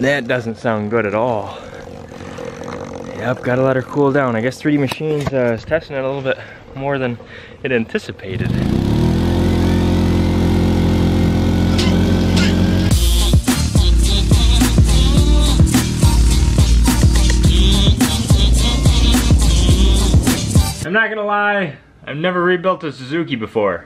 That doesn't sound good at all. Yep, gotta let her cool down. I guess 3D Machines is testing it a little bit more than it anticipated. I'm not gonna lie, I've never rebuilt a Suzuki before.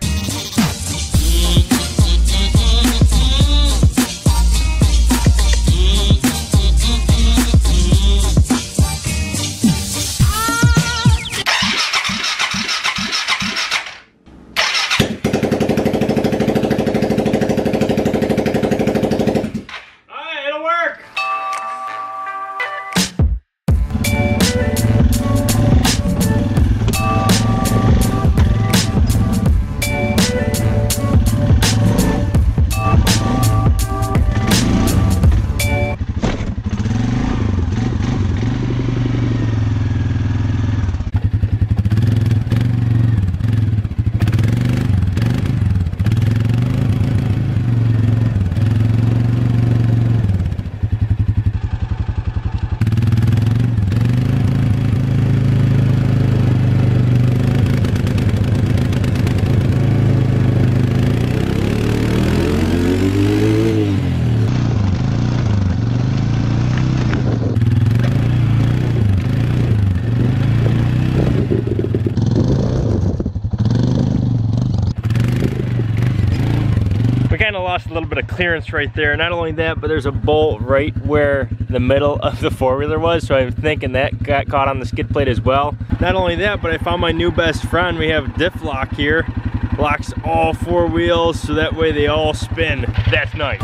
Lost a little bit of clearance right there. Not only that, but there's a bolt right where the middle of the four-wheeler was, so I'm thinking that got caught on the skid plate as well. Not only that, but I found my new best friend. We have diff lock here. Locks all four wheels, so that way they all spin. That's nice.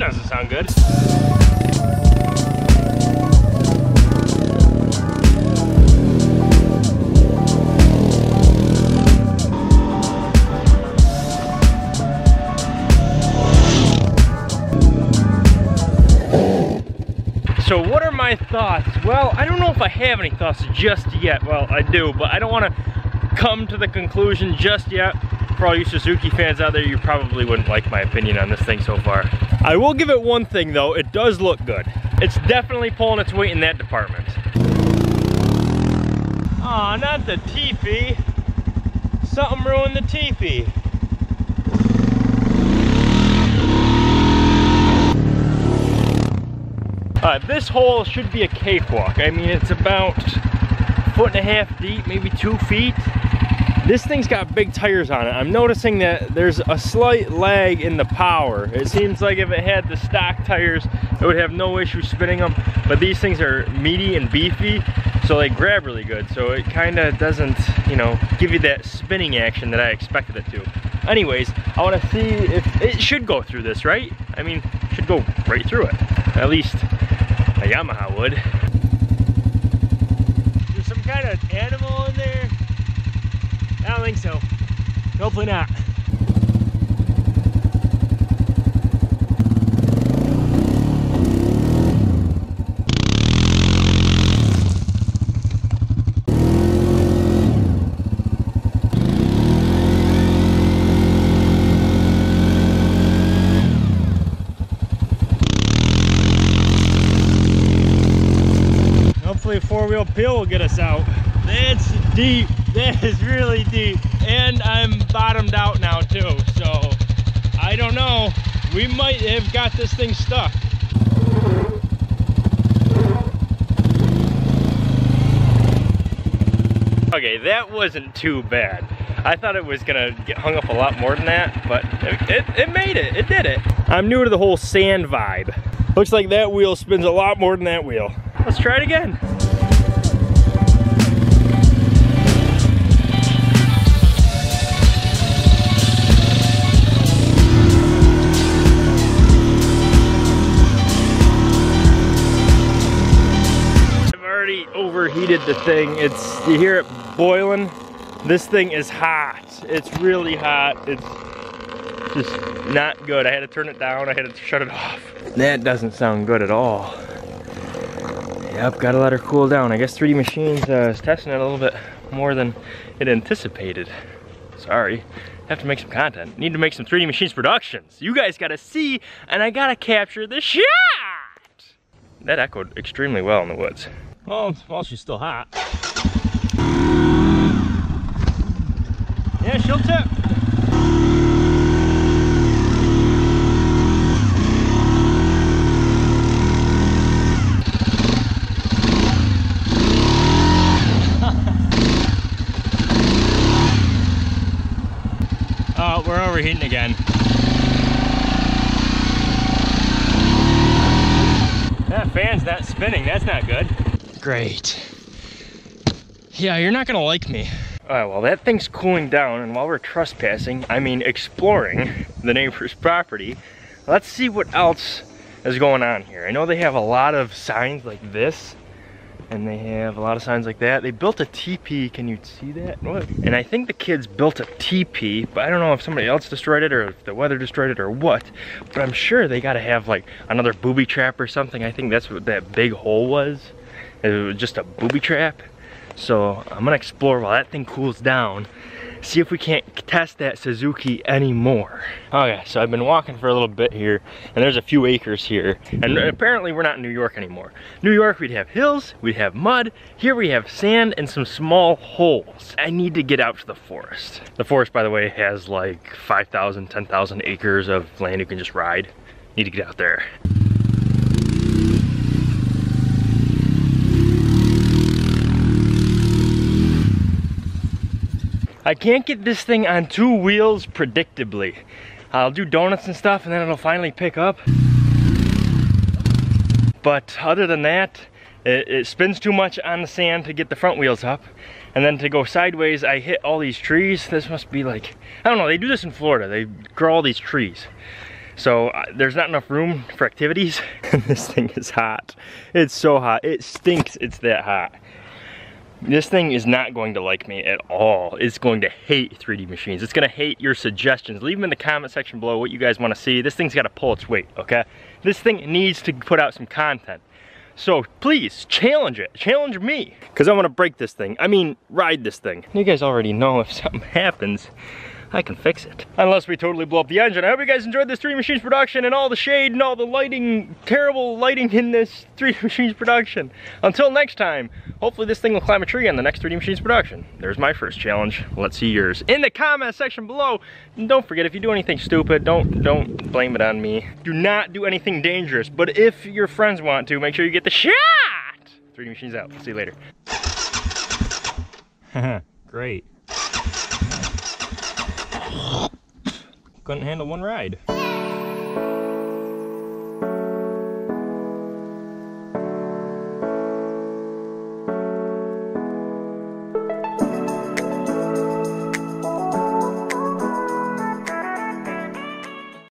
Doesn't sound good. So what are my thoughts? Well, I don't know if I have any thoughts just yet. Well, I do, but I don't want to come to the conclusion just yet. For all you Suzuki fans out there, you probably wouldn't like my opinion on this thing so far. I will give it one thing though, it does look good. It's definitely pulling its weight in that department. Aw, not the teepee. Something ruined the teepee. This hole should be a cakewalk. I mean, it's about 1.5 feet deep, maybe 2 feet. This thing's got big tires on it. I'm noticing that there's a slight lag in the power. It seems like if it had the stock tires, it would have no issue spinning them, but these things are meaty and beefy, so they grab really good. So it kind of doesn't, you know, give you that spinning action that I expected it to. Anyways, I want to see if it should go through this, right? I mean, it should go right through it. At least a Yamaha would. There's some kind of animal in there. I don't think so. Hopefully not. Hopefully a four-wheel peel will get us out. That's deep. That is really deep, and I'm bottomed out now too, so I don't know, we might have got this thing stuck. Okay, that wasn't too bad. I thought it was gonna get hung up a lot more than that, but it made it, it did it. I'm new to the whole sand vibe. Looks like that wheel spins a lot more than that wheel. Let's try it again. heated the thing. It's, you hear it boiling. This thing is hot. It's really hot. It's just not good. I had to turn it down. I had to shut it off. That doesn't sound good at all. Yep, gotta let her cool down. I guess 3D Machines is testing it a little bit more than it anticipated. Sorry, have to make some content. Need to make some 3D Machines productions. You guys gotta see, and I gotta capture the shot! That echoed extremely well in the woods. Well, she's still hot. Yeah, she'll tip. Oh, we're overheating again. That fan's not spinning, that's not good. Great. Yeah, you're not gonna like me. All right, well, that thing's cooling down, and while we're trespassing, I mean exploring the neighbor's property, let's see what else is going on here. I know they have a lot of signs like this, and they have a lot of signs like that. They built a teepee, can you see that? What? And I think the kids built a teepee, but I don't know if somebody else destroyed it or if the weather destroyed it or what, but I'm sure they gotta have like another booby trap or something. I think that's what that big hole was. It was just a booby trap. So I'm gonna explore while that thing cools down, see if we can't test that Suzuki anymore. Okay, so I've been walking for a little bit here, and there's a few acres here, and apparently we're not in New York anymore. New York, we'd have hills, we'd have mud. Here we have sand and some small holes. I need to get out to the forest. The forest, by the way, has like 5,000, 10,000 acres of land you can just ride. Need to get out there. I can't get this thing on two wheels predictably. I'll do donuts and stuff and then it'll finally pick up. But other than that, it spins too much on the sand to get the front wheels up. And then to go sideways, I hit all these trees. This must be like, I don't know, they do this in Florida. They grow all these trees. So there's not enough room for activities. This thing is hot. It's so hot. It stinks it's that hot. This thing is not going to like me at all. It's going to hate 3D Machines. It's gonna hate your suggestions. Leave them in the comment section below what you guys wanna see. This thing's gotta pull its weight, okay? This thing needs to put out some content. So please, challenge it. Challenge me. Cause I wanna break this thing. I mean, ride this thing. You guys already know if something happens, I can fix it. Unless we totally blow up the engine. I hope you guys enjoyed this 3D Machines production and all the shade and all the lighting, terrible lighting in this 3D Machines production. Until next time, hopefully this thing will climb a tree on the next 3D Machines production. There's my first challenge. Let's see yours in the comment section below. And don't forget, if you do anything stupid, don't blame it on me. Do not do anything dangerous, but if your friends want to, make sure you get the shot. 3D Machines out. See you later. Great. Couldn't handle one ride.